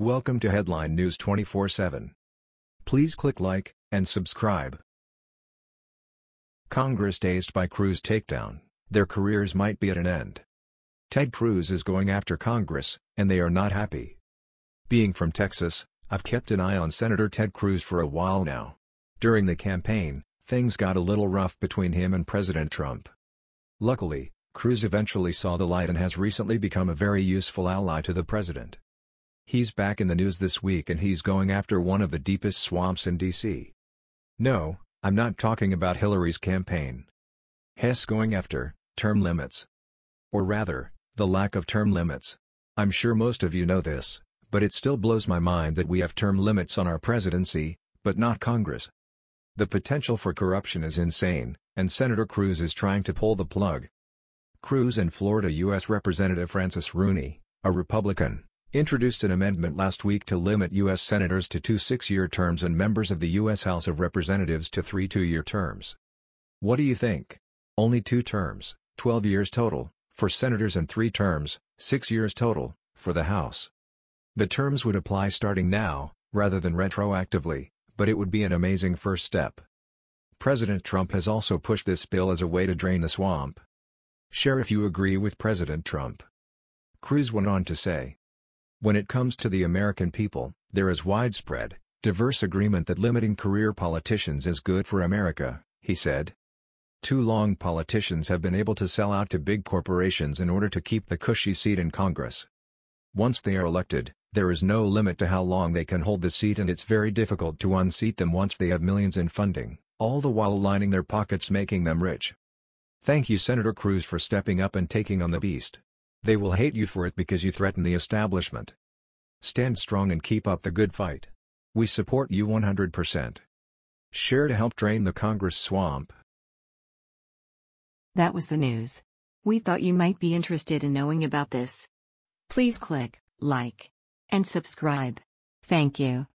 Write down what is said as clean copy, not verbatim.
Welcome to Headline News 24/7. Please click like and subscribe. Congress dazed by Cruz takedown, their careers might be at an end. Ted Cruz is going after Congress, and they are not happy. Being from Texas, I've kept an eye on Senator Ted Cruz for a while now. During the campaign, things got a little rough between him and President Trump. Luckily, Cruz eventually saw the light and has recently become a very useful ally to the president. He's back in the news this week and he's going after one of the deepest swamps in D.C. No, I'm not talking about Hillary's campaign. He's going after term limits. Or rather, the lack of term limits. I'm sure most of you know this, but it still blows my mind that we have term limits on our presidency, but not Congress. The potential for corruption is insane, and Senator Cruz is trying to pull the plug. Cruz and Florida U.S. Representative Francis Rooney, a Republican, introduced an amendment last week to limit U.S. senators to 2 six-year terms and members of the U.S. House of Representatives to 3 two-year terms. What do you think? Only 2 terms, 12 years total, for senators and 3 terms, 6 years total, for the House. The terms would apply starting now, rather than retroactively, but it would be an amazing first step. President Trump has also pushed this bill as a way to drain the swamp. Share if you agree with President Trump. Cruz went on to say, "When it comes to the American people, there is widespread, diverse agreement that limiting career politicians is good for America," he said. "Too long politicians have been able to sell out to big corporations in order to keep the cushy seat in Congress. Once they are elected, there is no limit to how long they can hold the seat and it's very difficult to unseat them once they have millions in funding, all the while lining their pockets making them rich." Thank you Senator Cruz for stepping up and taking on the beast. They will hate you for it because you threaten the establishment. Stand strong and keep up the good fight. We support you 100%. Share to help drain the Congress swamp. That was the news. We thought you might be interested in knowing about this. Please click like and subscribe. Thank you.